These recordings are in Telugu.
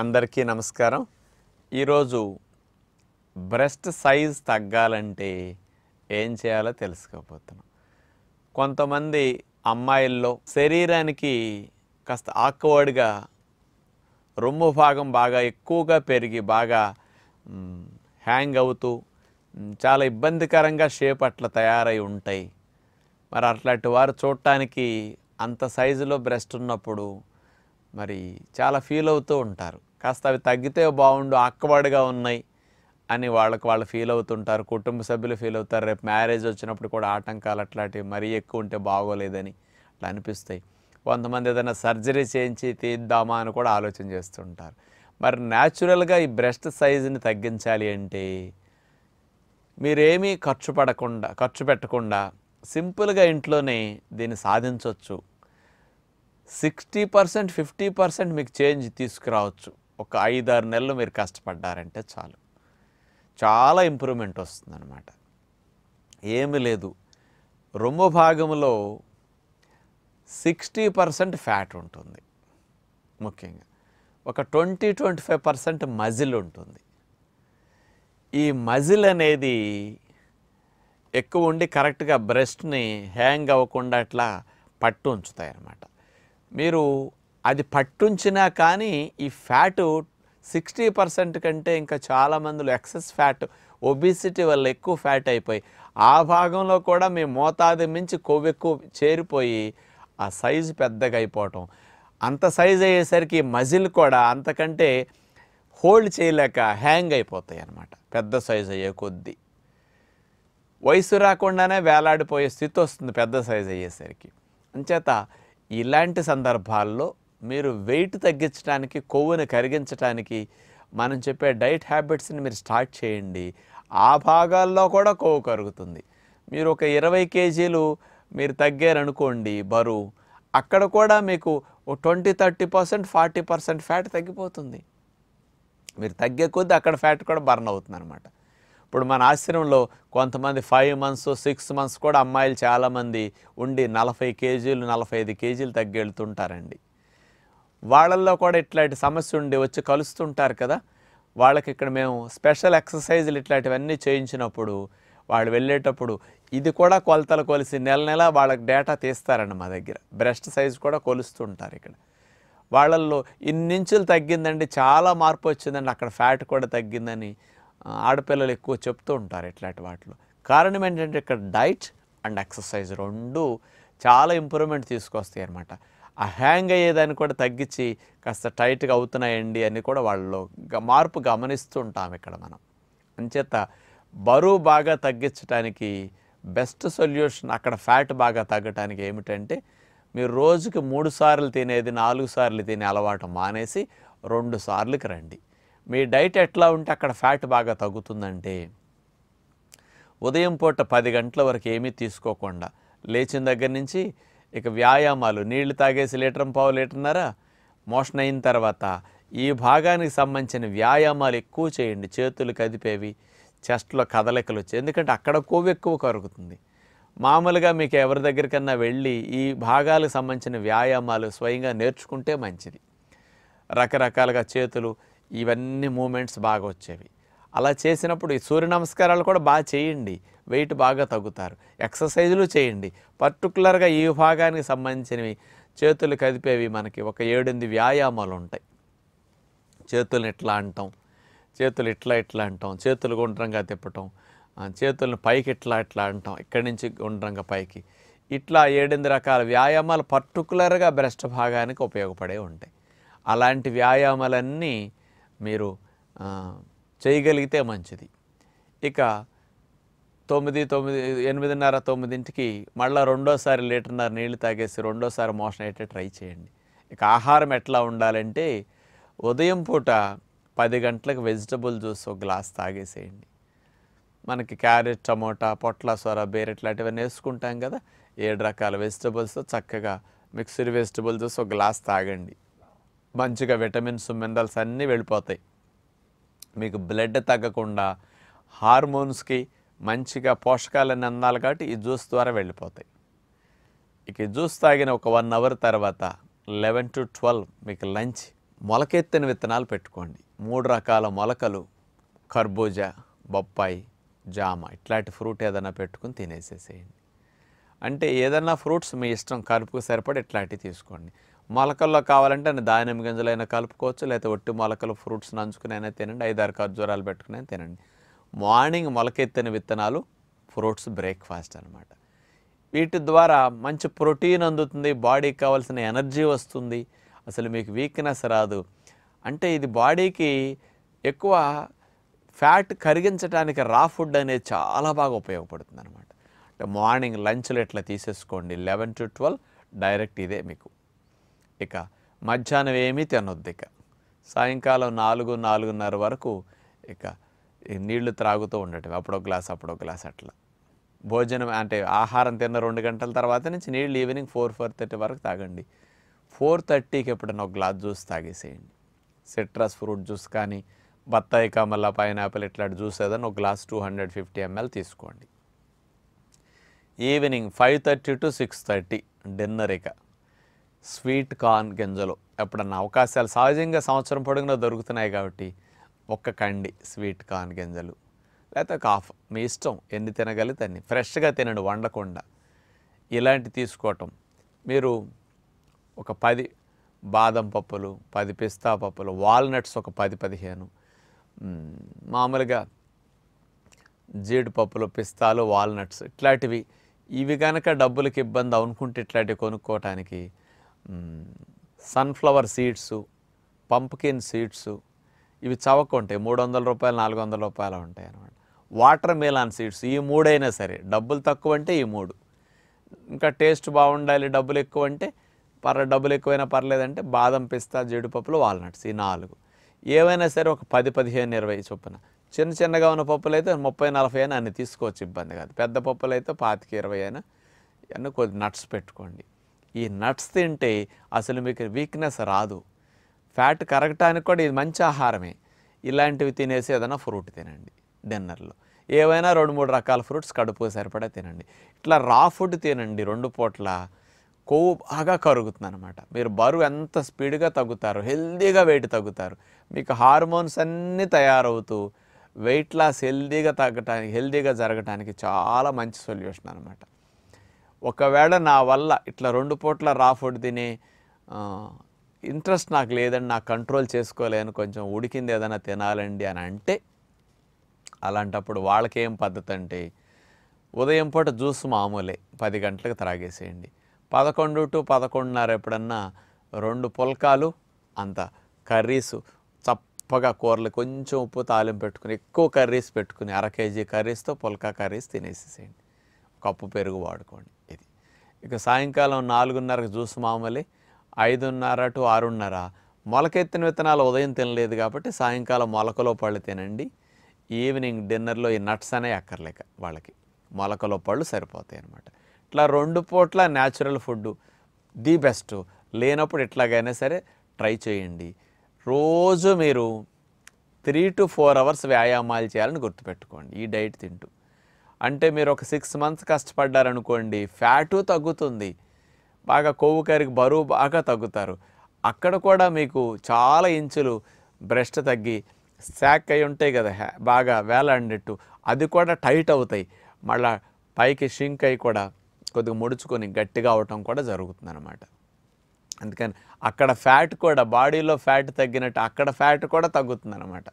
అందరికీ నమస్కారం। ఈరోజు బ్రెస్ట్ సైజ్ తగ్గాలంటే ఏం చేయాలో తెలుసుకోబోతున్నాం। కొంతమంది అమ్మాయిల్లో శరీరానికి కాస్త ఆక్వర్డ్గా రొమ్ము భాగం బాగా ఎక్కువగా పెరిగి బాగా హ్యాంగ్ అవుతూ చాలా ఇబ్బందికరంగా షేప్ అట్లా తయారై ఉంటాయి। మరి అట్లాంటి వారు చూడటానికి అంత సైజులో బ్రెస్ట్ ఉన్నప్పుడు మరి చాలా ఫీల్ అవుతూ ఉంటారు। కాస్త అవి తగ్గితే బాగుండు, ఆక్వర్డ్గా ఉన్నాయి అని వాళ్ళు ఫీల్ అవుతుంటారు, కుటుంబ సభ్యులు ఫీల్ అవుతారు। రేపు మ్యారేజ్ వచ్చినప్పుడు కూడా ఆటంకాలు అట్లాంటివి మరీ ఎక్కువ ఉంటే బాగోలేదని అట్లా అనిపిస్తాయి। కొంతమంది ఏదైనా సర్జరీ చేయించి తీద్దామా అని కూడా ఆలోచన చేస్తుంటారు। మరి న్యాచురల్గా ఈ బ్రెస్ట్ సైజుని తగ్గించాలి అంటే మీరేమీ ఖర్చు పెట్టకుండా సింపుల్గా ఇంట్లోనే దీన్ని సాధించవచ్చు। 60% 50% మీకు చేంజ్ తీసుకురావచ్చు। ఒక 5-6 నెలలు మీరు కష్టపడ్డారంటే చాలు, చాలా ఇంప్రూవ్మెంట్ వస్తుందన్నమాట। ఏమీ లేదు, రొమ్ము భాగంలో 60% ఫ్యాట్ ఉంటుంది, ముఖ్యంగా ఒక 20-25% మజిల్ ఉంటుంది। ఈ మజిల్ అనేది ఎక్కువ ఉండి కరెక్ట్గా బ్రెస్ట్ని హ్యాంగ్ అవ్వకుండా అట్లా పట్టు ఉంచుతాయి అన్నమాట। మీరు అది పట్టుంచినా కానీ ఈ ఫ్యాటు 60% కంటే ఇంకా చాలామందిలో ఎక్సెస్ ఫ్యాట్, ఒబిసిటీ వల్ల ఎక్కువ ఫ్యాట్ అయిపోయి ఆ భాగంలో కూడా మీ మోతాదు మించి కొవ్వెక్కువ చేరిపోయి ఆ సైజు పెద్దగా అయిపోవటం, అంత సైజు అయ్యేసరికి మజిల్ కూడా అంతకంటే హోల్డ్ చేయలేక హ్యాంగ్ అయిపోతాయి అన్నమాట। పెద్ద సైజు అయ్యే కొద్దీ వయసు రాకుండానే వేలాడిపోయే స్థితి వస్తుంది పెద్ద సైజు అయ్యేసరికి। అంచేత ఇలాంటి సందర్భాల్లో మీరు వెయిట్ తగ్గించడానికి, కొవ్వును కరిగించడానికి మనం చెప్పే డైట్ హ్యాబిట్స్ని మీరు స్టార్ట్ చేయండి। ఆ భాగాల్లో కూడా కొవ్వు కరుగుతుంది। మీరు ఒక 20 కేజీలు మీరు తగ్గారనుకోండి బరువు, అక్కడ కూడా మీకు 20-30% 40% ఫ్యాట్ తగ్గిపోతుంది। మీరు తగ్గే కొద్ది అక్కడ ఫ్యాట్ కూడా బర్న్ అవుతుంది అనమాట। ఇప్పుడు మన ఆశ్రమంలో కొంతమంది 5 months 6 months కూడా అమ్మాయిలు చాలామంది ఉండి 40 కేజీలు 45 కేజీలు తగ్గెళ్తుంటారండి। వాళ్ళల్లో కూడా ఇట్లాంటి సమస్య ఉండి వచ్చి కలుస్తుంటారు కదా, వాళ్ళకి ఇక్కడ మేము స్పెషల్ ఎక్సర్సైజులు ఇట్లాంటివన్నీ చేయించినప్పుడు వాళ్ళు వెళ్ళేటప్పుడు ఇది కూడా కొలతలు కొలిసి నెల వాళ్ళకి డేటా తీస్తారండి మా దగ్గర, బ్రెస్ట్ సైజు కూడా కొలుస్తుంటారు ఇక్కడ। వాళ్ళల్లో ఇన్నించులు తగ్గిందండి, చాలా మార్పు వచ్చిందండి, అక్కడ ఫ్యాట్ కూడా తగ్గిందని ఆడపిల్లలు ఎక్కువ చెప్తూ ఉంటారు ఇట్లాంటి వాటిలో। కారణం ఏంటంటే ఇక్కడ డైట్ అండ్ ఎక్సర్సైజ్ రెండు చాలా ఇంప్రూవ్మెంట్ తీసుకొస్తాయి అన్నమాట। ఆ హ్యాంగ్ అయ్యేదాన్ని కూడా తగ్గించి కాస్త టైట్గా అవుతున్నాయండి అని కూడా వాళ్ళు మార్పు గమనిస్తూ ఉంటాం ఇక్కడ మనం। అంచేత బరువు బాగా తగ్గించడానికి బెస్ట్ సొల్యూషన్ అక్కడ ఫ్యాట్ బాగా తగ్గడానికి ఏమిటంటే మీరు రోజుకి 3 సార్లు తినేది 4 సార్లు తినే అలవాటు మానేసి 2 సార్లుకి రండి। మీ డైట్ ఎట్లా ఉంటే అక్కడ ఫ్యాట్ బాగా తగ్గుతుందంటే ఉదయం పూట 10 గంటల వరకు ఏమీ తీసుకోకుండా లేచిన దగ్గర నుంచి ఇక వ్యాయామాలు, నీళ్లు తాగేసి 1.5 లీటర్న్నర మోషన్ అయిన తర్వాత ఈ భాగానికి సంబంధించిన వ్యాయామాలు ఎక్కువ చేయండి, చేతులు కదిపేవి, చెస్ట్లో కదలికలు వచ్చి, ఎందుకంటే అక్కడ కొవ్వు ఎక్కువ కరుగుతుంది। మామూలుగా మీకు ఎవరి దగ్గరికన్నా వెళ్ళి ఈ భాగాలకు సంబంధించిన వ్యాయామాలు స్వయంగా నేర్చుకుంటే మంచిది। రకరకాలుగా చేతులు ఇవన్నీ మూమెంట్స్ బాగా వచ్చేవి అలా చేసినప్పుడు ఈ సూర్య నమస్కారాలు కూడా బాగా చేయండి, వెయిట్ బాగా తగ్గుతారు। ఎక్సర్సైజులు చేయండి, పర్టికులర్గా ఈ భాగానికి సంబంధించినవి చేతులు కదిపేవి మనకి ఒక 7-8 వ్యాయామాలు ఉంటాయి। చేతులను ఇట్లా అంటాం, చేతులు ఇట్లా అంటాం, చేతులు గుండ్రంగా తిప్పటం, చేతులను పైకి ఇట్లా అంటాం, ఇక్కడి నుంచి గుండ్రంగా పైకి, ఇట్లా 7-8 రకాల వ్యాయామాలు పర్టికులర్గా బ్రెస్ట్ భాగానికి ఉపయోగపడే ఉంటాయి। అలాంటి వ్యాయామాలన్నీ మీరు చేయగలిగితే మంచిది। ఇక 8:30-9:30 మళ్ళీ 2 లీటర్న్నర నీళ్లు తాగేసి 2 మోషన్ అయితే ట్రై చేయండి। ఇక ఆహారం ఎట్లా ఉండాలంటే ఉదయం పూట 10 గంటలకు వెజిటబుల్ జ్యూస్ 1 గ్లాస్ తాగేసేయండి। మనకి క్యారెట్, టమోటా, పొట్ల సొర, బీర ఇట్లాంటివన్నీ వేసుకుంటాం కదా, 7 రకాల వెజిటబుల్స్ చక్కగా మిక్స్డ్ వెజిటబుల్ జ్యూస్ 1 గ్లాస్ తాగండి। మంచిగా విటమిన్స్, మినరల్స్ అన్నీ వెళ్ళిపోతాయి, మీకు బ్లడ్ తగ్గకుండా హార్మోన్స్కి మంచిగా పోషకాలన్నీ అందాలి కాబట్టి ఈ జ్యూస్ ద్వారా వెళ్ళిపోతాయి। ఇక జ్యూస్ తాగిన ఒక 1 అవర్ తర్వాత 11-12 మీకు లంచ్ మొలకెత్తిన విత్తనాలు పెట్టుకోండి. 3 రకాల మొలకలు, కర్బూజా, బొప్పాయి, జామ, ఇట్లాంటి ఫ్రూట్ ఏదైనా పెట్టుకుని తినేసేసేయండి. అంటే ఏదైనా ఫ్రూట్స్ మీ ఇష్టం, కలుపుకు సరిపడి ఇట్లాంటివి తీసుకోండి. మొలకల్లో కావాలంటే దానిమ్మ గింజలైనా కలుపుకోవచ్చు, లేకపోతే ఒట్టి మొలకలు ఫ్రూట్స్ నంచుకునైనా తినండి, 5-6 ఖర్జూరాలు పెట్టుకునే తినండి. మార్నింగ్ మొలకెత్తిన విత్తనాలు, ఫ్రూట్స్ బ్రేక్ఫాస్ట్ అనమాట. వీటి ద్వారా మంచి ప్రోటీన్ అందుతుంది, బాడీకి కావాల్సిన ఎనర్జీ వస్తుంది, అసలు మీకు వీక్నెస్ రాదు. అంటే ఇది బాడీకి ఎక్కువ ఫ్యాట్ కరిగించడానికి రా ఫుడ్ అనేది చాలా బాగా ఉపయోగపడుతుంది అనమాట. అంటే మార్నింగ్ లంచ్లు ఇట్లా తీసేసుకోండి, 11 to 12 డైరెక్ట్ ఇదే మీకు. ఇక మధ్యాహ్నం ఏమీ తినొద్దు. ఇక సాయంకాలం 4-4:30 వరకు ఇక నీళ్లు త్రాగుతూ ఉండటం, అప్పుడో గ్లాస్ అట్లా. భోజనం అంటే ఆహారం తిన్న 2 గంటల తర్వాత నుంచి నీళ్ళు ఈవినింగ్ 4-4:30 వరకు తాగండి. 4:30కి ఎప్పుడైనా 1 గ్లాస్ జ్యూస్ తాగేసేయండి. సిట్రస్ ఫ్రూట్ జ్యూస్ కానీ, బత్తాయి, కమల, పైనాపిల్ ఇట్లాంటి జ్యూస్ ఏదైనా 1 గ్లాస్ 250 ml తీసుకోండి. Evening 5:30 to 6:30 dinner. ఇక స్వీట్ కార్న్ గింజలు ఎప్పుడన్నా అవకాశాలు సహజంగా సంవత్సరం పొడుగునా దొరుకుతున్నాయి కాబట్టి 1 కండి స్వీట్ కార్న్ గింజలు, లేకపోతే 1/2 మీ ఇష్టం, ఎన్ని తినగలిగితే అన్ని, ఫ్రెష్గా తినండి వండకుండా. ఇలాంటి తీసుకోవటం. మీరు 10 బాదం పప్పులు, 10 పిస్తా పప్పులు, వాల్నట్స్ 10-15, మామూలుగా జీడిపప్పులు, పిస్తాలు, వాల్నట్స్ ఇట్లాంటివి. ఇవి కనుక డబ్బులకి ఇబ్బంది అనుకుంటే ఇట్లాంటివి కొనుక్కోవటానికి సన్ఫ్లవర్ సీడ్స్, పంప్కిన్ సీడ్స్, ఇవి చవక ఉంటాయి, 300 రూపాయలు 400 రూపాయలు ఉంటాయి అన్నమాట. వాటర్ మెలాన్ సీడ్స్, ఈ 3 అయినా సరే, డబ్బులు తక్కువ అంటే ఈ 3, ఇంకా టేస్ట్ బాగుండాలి డబ్బులు ఎక్కువ అంటే డబ్బులు ఎక్కువైనా పర్లేదంటే బాదం, పిస్తా, జీడిపప్పులు, వాల్నట్స్, ఈ 4 ఏవైనా సరే 10-15-20 చొప్పున. చిన్నగా ఉన్న పప్పులు అయితే 30-40 అయినా అన్ని తీసుకోవచ్చు, ఇబ్బంది కాదు. పెద్ద పప్పులు అయితే 25-20 అయినా అన్నీ కొద్ది నట్స్ పెట్టుకోండి. ఈ నట్స్ తింటే అసలు మీకు వీక్నెస్ రాదు. ఫ్యాట్ కరగటానికి కూడా ఇది మంచి ఆహారమే. ఇలాంటివి తినేసి ఏదైనా ఫ్రూట్ తినండి డిన్నర్లో. ఏవైనా 2-3 రకాల ఫ్రూట్స్ కడుపుకు సరిపడా తినండి. ఇట్లా రా ఫుడ్ తినండి 2 పూట్ల. కొవ్వు బాగా కరుగుతుంది అనమాట. మీరు బరువు ఎంత స్పీడ్గా తగ్గుతారు, హెల్దీగా వెయిట్ తగ్గుతారు. మీకు హార్మోన్స్ అన్నీ తయారవుతూ వెయిట్ లాస్ హెల్దీగా జరగటానికి చాలా మంచి సొల్యూషన్ అనమాట. ఒకవేళ నా వల్ల ఇట్లా 2 పూట్ల రా ఫుడ్ తినే ఇంట్రెస్ట్ నాకు లేదని, నాకు కంట్రోల్ చేసుకోలేను, కొంచెం ఉడికింది ఏదైనా తినాలండి అని అంటే, అలాంటప్పుడు వాళ్ళకేం పద్ధతి అంటే ఉదయం పూట జ్యూస్ మామూలే 10 గంటలకు త్రాగేసేయండి. 11 to 11:30 ఎప్పుడన్నా 2 పుల్కాలు, అంత కర్రీసు చప్పగా కూరలు, కొంచెం ఉప్పు తాలింపు పెట్టుకుని, ఎక్కువ కర్రీస్ పెట్టుకుని 1/2 kg కర్రీస్తో పుల్కా కర్రీస్ తినేసేసేయండి. 1 కప్పు పెరుగు వాడుకోండి. ఇది. ఇక సాయంకాలం 4:30కు జ్యూస్ మామూలే. 5:30 to 6:30 మొలకెత్తిన విత్తనాలు ఉదయం తినలేదు కాబట్టి సాయంకాలం మొలకలో పళ్ళు తినండి. ఈవినింగ్ డిన్నర్లో ఈ నట్స్ అనే అక్కర్లేక వాళ్ళకి మొలకలో పళ్ళు సరిపోతాయి అన్నమాట. ఇట్లా 2 పూట్ల న్యాచురల్ ఫుడ్ ది బెస్ట్. లేనప్పుడు ఎట్లాగైనా సరే ట్రై చేయండి. రోజు మీరు 3 to 4 hours వ్యాయామాలు చేయాలని గుర్తుపెట్టుకోండి ఈ డైట్ తింటూ. అంటే మీరు 6 months కష్టపడ్డారనుకోండి, ఫ్యాటు తగ్గుతుంది, బాగా కొవ్వు కరిగి బరువు బాగా తగ్గుతారు. అక్కడ కూడా మీకు చాలా ఇంచులు బ్రెస్ట్ తగ్గి శాక్ అయి ఉంటాయి కదా, బాగా వేలాడినట్టు, అది కూడా టైట్ అవుతాయి. మళ్ళీ పైకి షింక్ అయి కూడా కొద్దిగా ముడుచుకొని గట్టిగా అవటం కూడా జరుగుతుంది అనమాట. అందుకని అక్కడ ఫ్యాట్ కూడా, బాడీలో ఫ్యాట్ తగ్గినట్టు అక్కడ ఫ్యాట్ కూడా తగ్గుతుంది అనమాట.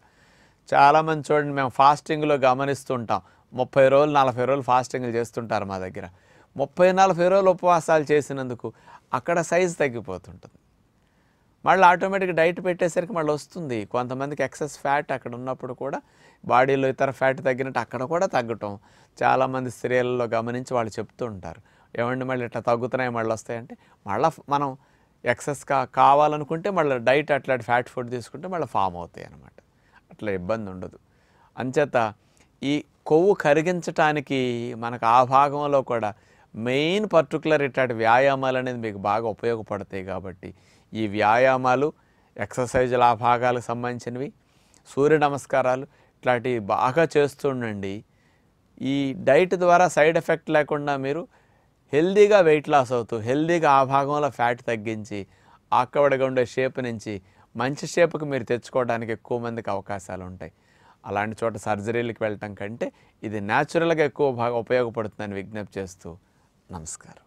చాలామంది చూడండి, మేము ఫాస్టింగ్లో గమనిస్తుంటాం, 30 రోజులు 40 రోజులు ఫాస్టింగ్లు చేస్తుంటారు మా దగ్గర. 30-40 రోజులు ఉపవాసాలు చేసినందుకు అక్కడ సైజు తగ్గిపోతుంటుంది. మళ్ళీ ఆటోమేటిక్గా డైట్ పెట్టేసరికి మళ్ళీ వస్తుంది. కొంతమందికి ఎక్సెస్ ఫ్యాట్ అక్కడ ఉన్నప్పుడు కూడా బాడీలో ఇతర ఫ్యాట్ తగ్గినట్టు అక్కడ కూడా తగ్గటం చాలామంది స్త్రీలలో గమనించి వాళ్ళు చెప్తూ ఉంటారు. ఏమండి మళ్ళీ ఇట్లా తగ్గుతున్నాయి మళ్ళీ వస్తాయంటే, మళ్ళీ మనం ఎక్సెస్ కావాలనుకుంటే మళ్ళీ డైట్ అట్లాంటి ఫ్యాట్ ఫుడ్ తీసుకుంటే మళ్ళీ ఫామ్ అవుతాయి అన్నమాట. అట్లా ఇబ్బంది ఉండదు. అంచేత ఈ కొవ్వు కరిగించటానికి మనకు ఆ భాగంలో కూడా మెయిన్ పర్టికులర్ ఇట్లాంటి వ్యాయామాలు అనేది మీకు బాగా ఉపయోగపడతాయి. కాబట్టి ఈ వ్యాయామాలు, ఎక్సర్సైజులు ఆ భాగాలకు సంబంధించినవి, సూర్య నమస్కారాలు ఇట్లాంటివి బాగా చేస్తుండండి. ఈ డైట్ ద్వారా సైడ్ ఎఫెక్ట్ లేకుండా మీరు హెల్దీగా వెయిట్ లాస్ అవుతూ, హెల్దీగా ఆ భాగంలో ఫ్యాట్ తగ్గించి, ఆకవడగా ఉండే షేప్ నుంచి మంచి షేప్కి మీరు తెచ్చుకోవడానికి ఎక్కువ మందికి అవకాశాలు ఉంటాయి. అలాంటి చోట సర్జరీలకు వెళ్ళటం కంటే ఇది న్యాచురల్గా ఎక్కువ బాగా ఉపయోగపడుతుందని విజ్ఞప్తి చేస్తూ నమస్కారం.